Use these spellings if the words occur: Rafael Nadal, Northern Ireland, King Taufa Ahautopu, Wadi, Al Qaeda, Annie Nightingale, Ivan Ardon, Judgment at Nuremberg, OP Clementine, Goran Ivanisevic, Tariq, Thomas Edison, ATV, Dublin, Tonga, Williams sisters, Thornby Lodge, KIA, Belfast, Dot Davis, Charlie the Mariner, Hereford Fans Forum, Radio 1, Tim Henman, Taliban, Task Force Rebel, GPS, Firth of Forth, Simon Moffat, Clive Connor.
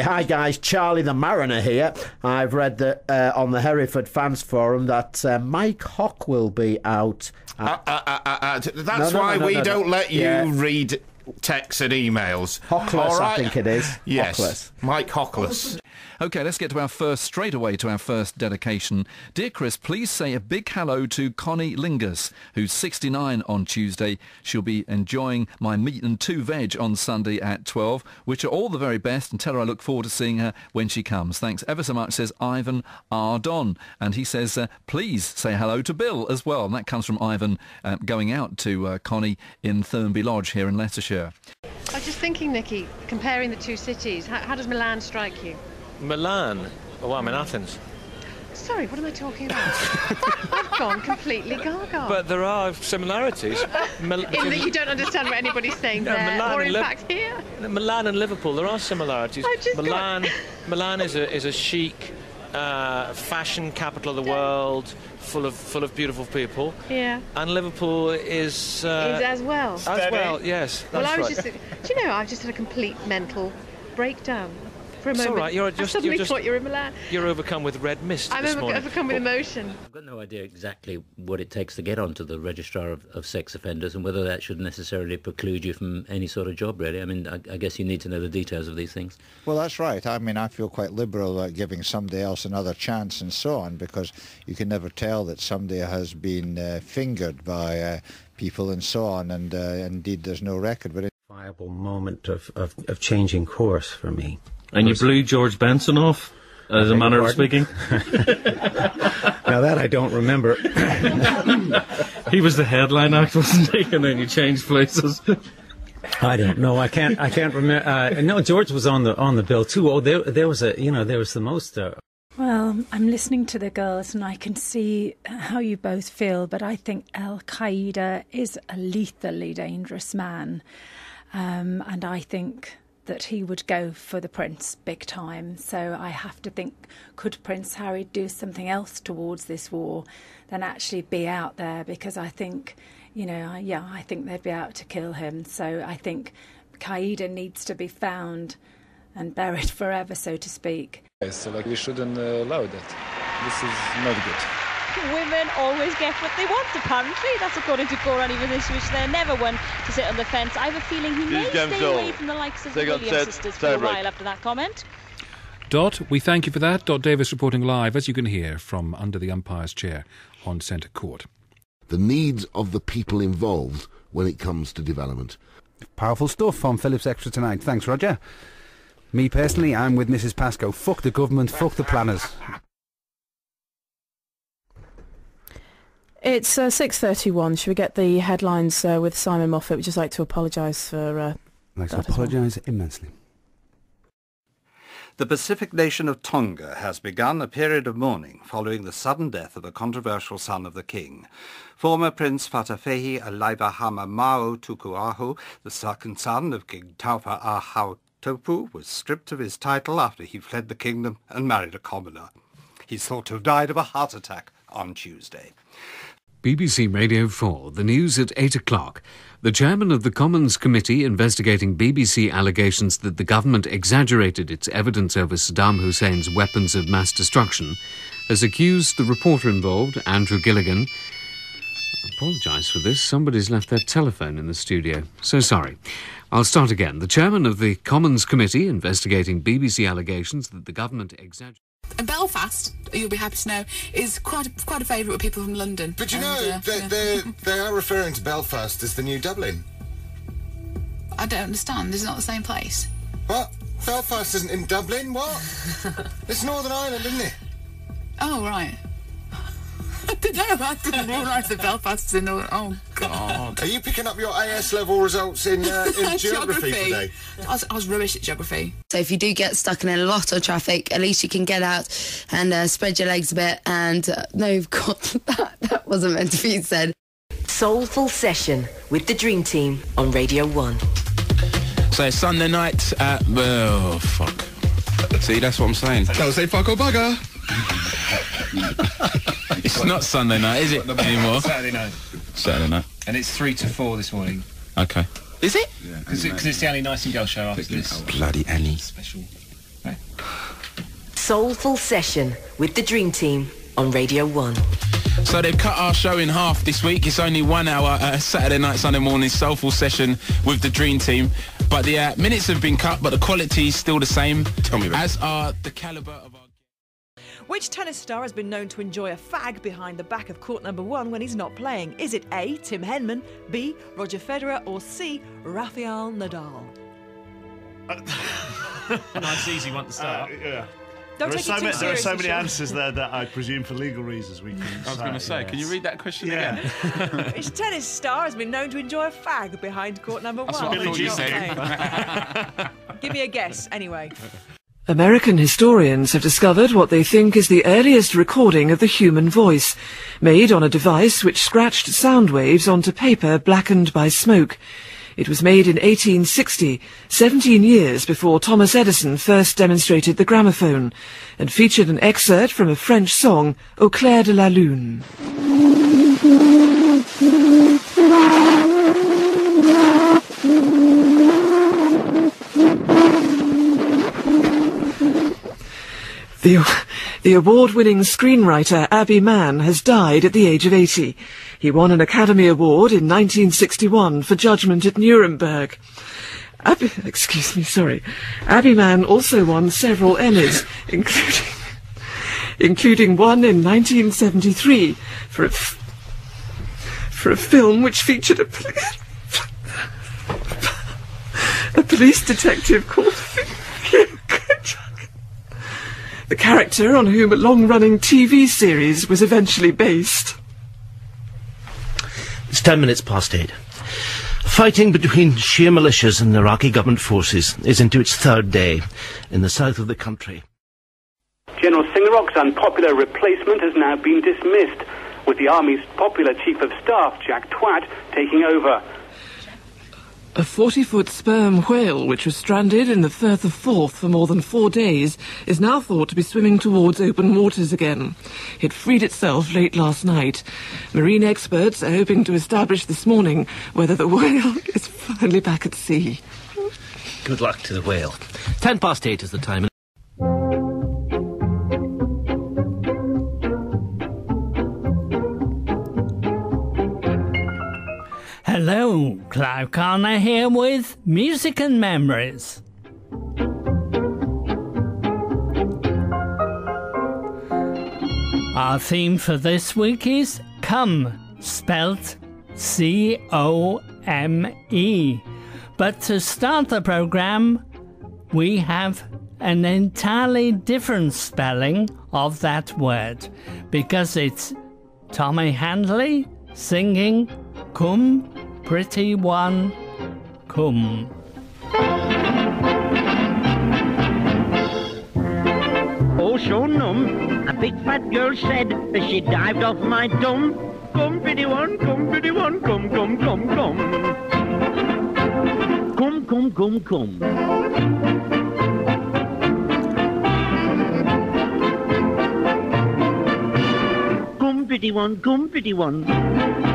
Hi guys, Charlie the Mariner here. I've read that on the Hereford Fans Forum that Mike Hock will be out. That's why we don't let you read texts and emails. Hockless, right. I think it is. Yes, Hockless. Mike Hockless. OK, let's get to our first, straight away to our first dedication. Dear Chris, please say a big hello to Connie Lingus, who's 69 on Tuesday. She'll be enjoying my meat and two veg on Sunday at 12, which are all the very best, and tell her I look forward to seeing her when she comes. Thanks ever so much, says Ivan Ardon. And he says, please say hello to Bill as well. And that comes from Ivan going out to Connie in Thornby Lodge here in Leicestershire. I was just thinking, Nicky, comparing the two cities, how does Milan strike you? Milan? Oh, I'm in Athens. Sorry, what am I talking about? I've gone completely gaga. But there are similarities. In that you don't understand what anybody's saying there, or in fact here. Milan and Liverpool, there are similarities. Milan is a chic, fashion capital of the world, full of beautiful people. Yeah. And Liverpool is as well. As well, yes. That's I've just had a complete mental breakdown. It's all right. I suddenly thought you were in Milan. You're overcome with red mist. I'm overcome with emotion. I've got no idea exactly what it takes to get onto the registrar of sex offenders, and whether that should necessarily preclude you from any sort of job, really. I mean, I guess you need to know the details of these things. Well, that's right. I mean, I feel quite liberal about giving somebody else another chance and so on, because you can never tell that somebody has been fingered by people and so on, and indeed there's no record. But it's a viable moment of changing course for me. And you blew George Benson off, as a manner of speaking? Now that I don't remember. He was the headline act, wasn't he? And then you changed places. I don't know. I can't remember. No, George was on the bill too. Oh, there was the most. Well, I'm listening to the girls, and I can see how you both feel. But I think Al Qaeda is a lethally dangerous man, and I think that he would go for the prince big time. So I have to think, could Prince Harry do something else towards this war than actually be out there? Because I think, I think they'd be out to kill him. So I think Qaeda needs to be found and buried forever, so to speak. So, we shouldn't allow that. This is not good. Women always get what they want, apparently. That's according to Goran Ivanisevic. They're never one to sit on the fence. I have a feeling he may stay away from the likes of the Williams sisters for a while after that comment. Dot, we thank you for that. Dot Davis reporting live, as you can hear, from under the umpire's chair on centre court. The needs of the people involved when it comes to development. Powerful stuff on Phillips Extra tonight. Thanks, Roger. Me personally, I'm with Mrs Pascoe. Fuck the government, fuck the planners. It's 6:31. Should we get the headlines with Simon Moffat? We'd just like to apologise for... I apologise immensely. The Pacific nation of Tonga has begun a period of mourning following the sudden death of a controversial son of the king. Former Prince Fatafehi Mao Tukuahu, the second son of King Taufa Ahautopu, was stripped of his title after he fled the kingdom and married a commoner. He's thought to have died of a heart attack on Tuesday. BBC Radio 4, the news at 8 o'clock. The chairman of the Commons Committee investigating BBC allegations that the government exaggerated its evidence over Saddam Hussein's weapons of mass destruction has accused the reporter involved, Andrew Gilligan. I apologise for this. Somebody's left their telephone in the studio. So sorry. I'll start again. The chairman of the Commons Committee investigating BBC allegations that the government exaggerated... And Belfast, you'll be happy to know, is quite a favourite with people from London. But they are referring to Belfast as the new Dublin. I don't understand. It's not the same place. What? Belfast isn't in Dublin? What? It's Northern Ireland, isn't it? Oh, right. I don't know. I didn't realise that Belfast is in Northern... Oh, God. Are you picking up your AS-level results in geography today? I was rubbish at geography. So if you do get stuck in a lot of traffic, at least you can get out and spread your legs a bit and... no, God, that wasn't meant to be said. Soulful Session with the Dream Team on Radio 1. So Sunday night at... Oh, fuck. See, that's what I'm saying. Don't say fuck or bugger. It's not Sunday night, is it, anymore? Saturday night. And it's 3 to 4 this morning. Okay. Is it? Yeah. Because it's the Annie Nightingale show after this. Bloody Annie. Special. Right. soulful session with the Dream Team on Radio 1. So they've cut our show in half this week. It's only 1 hour, Saturday night, Sunday morning, soulful session with the Dream Team. But the minutes have been cut, but the quality is still the same. Tell me that. As are the calibre of our... Which tennis star has been known to enjoy a fag behind the back of court number one when he's not playing? Is it A, Tim Henman, B, Roger Federer, or C, Rafael Nadal? Nice easy one to start. Yeah. Don't take it too seriously. There are so many answers there that I presume for legal reasons we can I was going to say, yes. Can you read that question again? Which tennis star has been known to enjoy a fag behind court number one? That's what you say. Give me a guess, anyway. American historians have discovered what they think is the earliest recording of the human voice, made on a device which scratched sound waves onto paper blackened by smoke. It was made in 1860, 17 years before Thomas Edison first demonstrated the gramophone, and featured an excerpt from a French song, Au Clair de la Lune. The award-winning screenwriter Abby Mann has died at the age of 80. He won an Academy Award in 1961 for Judgment at Nuremberg. Abby Mann also won several Emmys, including one in 1973 for a film which featured a police detective called... the character on whom a long-running TV series was eventually based. It's 10 minutes past 8. Fighting between Shia militias and Iraqi government forces is into its third day in the south of the country. General Singarok's unpopular replacement has now been dismissed, with the army's popular chief of staff, Jack Twat, taking over. A 40-foot sperm whale, which was stranded in the Firth of Forth for more than 4 days, is now thought to be swimming towards open waters again. It freed itself late last night. Marine experts are hoping to establish this morning whether the whale is finally back at sea. Good luck to the whale. 8:10 is the time. Hello, Clive Connor here with Music and Memories. Our theme for this week is Come, spelt C-O-M-E. But to start the programme, we have an entirely different spelling of that word, because it's Tommy Handley singing Come, Pretty One, Come. Oh, so numb, a big fat girl said as she dived off my dome, Come, pretty one, come, pretty one, come, come, come, come. Come, come, come, come. Come, pretty one, come, pretty one.